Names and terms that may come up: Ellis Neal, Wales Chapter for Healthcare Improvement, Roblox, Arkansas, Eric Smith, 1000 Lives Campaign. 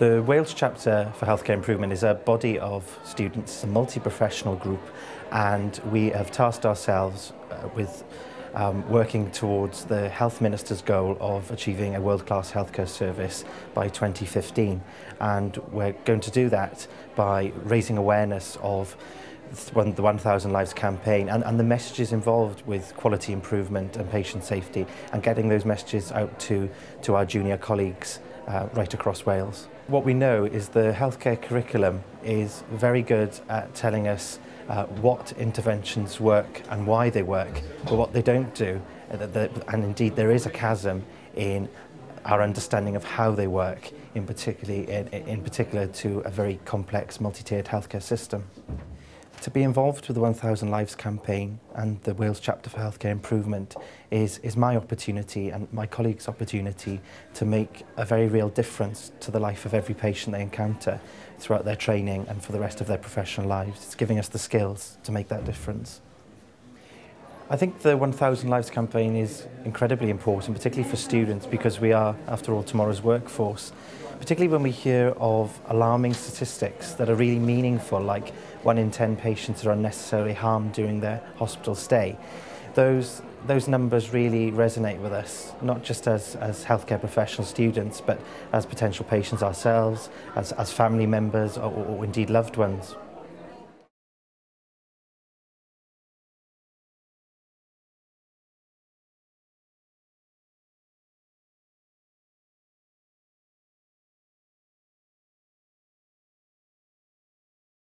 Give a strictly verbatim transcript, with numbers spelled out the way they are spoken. The Wales Chapter for Healthcare Improvement is a body of students, a multi-professional group, and we have tasked ourselves uh, with um, working towards the Health Minister's goal of achieving a world-class healthcare service by twenty fifteen. And we're going to do that by raising awareness of the one thousand Lives Campaign and, and the messages involved with quality improvement and patient safety, and getting those messages out to, to our junior colleagues uh, right across Wales. What we know is the healthcare curriculum is very good at telling us uh, what interventions work and why they work, but what they don't do, and indeed there is a chasm in our understanding of how they work, in, particularly, in, in particular to a very complex multi-tiered healthcare system. To be involved with the one thousand Lives Campaign and the Wales Chapter for Healthcare Improvement is, is my opportunity and my colleagues' opportunity to make a very real difference to the life of every patient they encounter throughout their training and for the rest of their professional lives. It's giving us the skills to make that difference. I think the one thousand Lives Campaign is incredibly important, particularly for students, because we are, after all, tomorrow's workforce. Particularly when we hear of alarming statistics that are really meaningful, like one in ten patients are unnecessarily harmed during their hospital stay. Those, those numbers really resonate with us, not just as, as healthcare professional students, but as potential patients ourselves, as, as family members, or, or indeed loved ones.